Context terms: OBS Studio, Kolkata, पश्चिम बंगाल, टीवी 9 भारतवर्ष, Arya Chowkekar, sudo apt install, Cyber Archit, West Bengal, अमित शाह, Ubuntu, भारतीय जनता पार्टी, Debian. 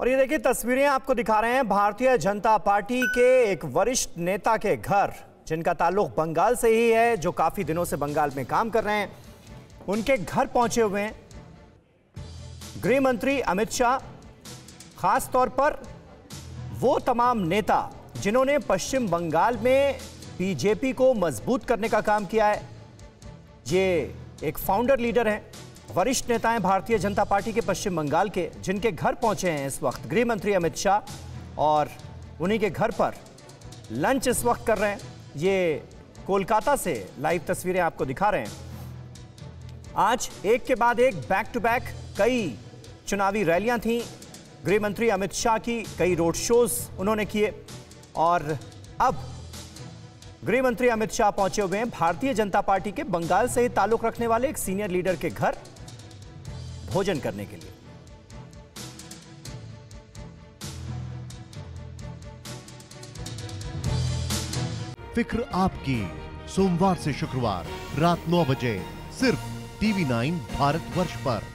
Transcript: और ये देखिए तस्वीरें आपको दिखा रहे हैं भारतीय जनता पार्टी के एक वरिष्ठ नेता के घर, जिनका ताल्लुक बंगाल से ही है, जो काफी दिनों से बंगाल में काम कर रहे हैं। उनके घर पहुंचे हुए हैं गृह मंत्री अमित शाह, खास तौर पर वो तमाम नेता जिन्होंने पश्चिम बंगाल में बीजेपी को मजबूत करने का काम किया है। ये एक फाउंडर लीडर हैं, वरिष्ठ नेता हैं भारतीय जनता पार्टी के पश्चिम बंगाल के, जिनके घर पहुंचे हैं इस वक्त गृह मंत्री अमित शाह, और उन्हीं के घर पर लंच इस वक्त कर रहे हैं। ये कोलकाता से लाइव तस्वीरें आपको दिखा रहे हैं। आज एक के बाद एक बैक टू बैक कई चुनावी रैलियां थीं गृह मंत्री अमित शाह की, कई रोड शोज उन्होंने किए, और अब गृह मंत्री अमित शाह पहुंचे हुए हैं भारतीय जनता पार्टी के बंगाल से ही ताल्लुक रखने वाले एक सीनियर लीडर के घर भोजन करने के लिए। फिक्र आपकी, सोमवार से शुक्रवार रात 9 बजे सिर्फ टीवी 9 भारतवर्ष पर।